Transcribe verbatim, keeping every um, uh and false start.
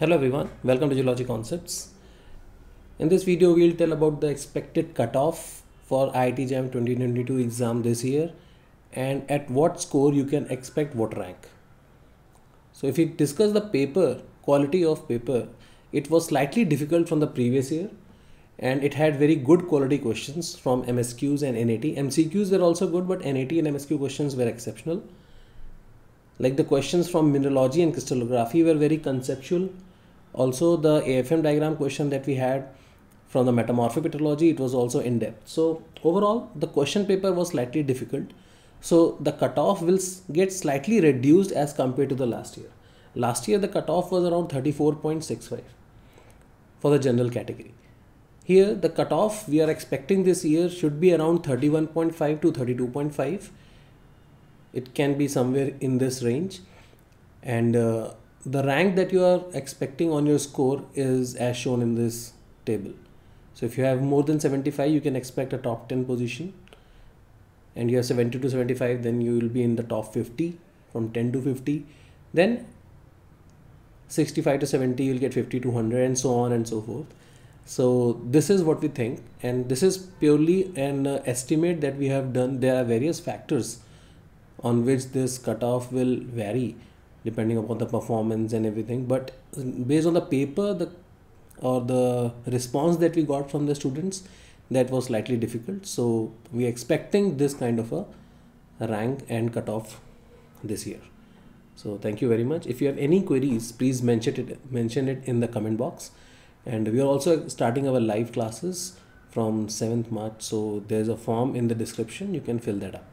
Hello everyone, welcome to Geology Concepts. In this video we will tell about the expected cutoff for I I T JAM twenty twenty-two exam this year and at what score you can expect what rank. So if we discuss the paper, quality of paper, it was slightly difficult from the previous year and it had very good quality questions from M S Qs and N A T. M C Qs were also good, but N A T and M S Q questions were exceptional. Like the questions from mineralogy and crystallography were very conceptual. Also the A F M diagram question that we had from the metamorphic petrology, it was also in depth. So overall the question paper was slightly difficult. So the cutoff will get slightly reduced as compared to the last year. Last year the cutoff was around thirty-four point six five for the general category. Here the cutoff we are expecting this year should be around thirty-one point five to thirty-two point five. It can be somewhere in this range, and uh, the rank that you are expecting on your score is as shown in this table. So if you have more than seventy-five, you can expect a top ten position, and you have seventy to seventy-five, then you will be in the top fifty. From ten to fifty, then sixty-five to seventy, you'll get fifty to one hundred, and so on and so forth. So this is what we think, and this is purely an uh, estimate that we have done. There are various factors on which this cutoff will vary depending upon the performance and everything, but based on the paper the or the response that we got from the students, that was slightly difficult. So we are expecting this kind of a rank and cutoff this year. So thank you very much. If you have any queries, please mention it mention it in the comment box, and we are also starting our live classes from seventh March, so there's a form in the description, you can fill that up.